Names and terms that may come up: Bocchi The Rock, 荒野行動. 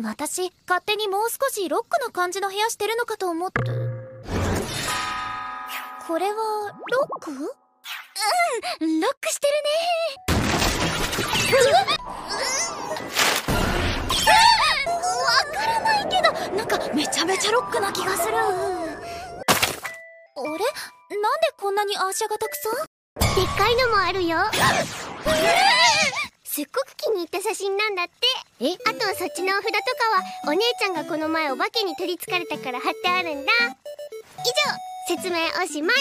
私勝手にもう少しロックな感じの部屋してるのかと思って。これはロック？うん、ロックしてるね。わからないけどなんかめちゃめちゃロックな気がする。あれ、なんでこんなにアーシャがたくさん？でっかいのもあるよ。すっごく気に入った写真なんだって。え、あとはそっちのお札とかはお姉ちゃんがこの前お化けに取りつかれたから貼ってあるんだ。以上、説明おしまい。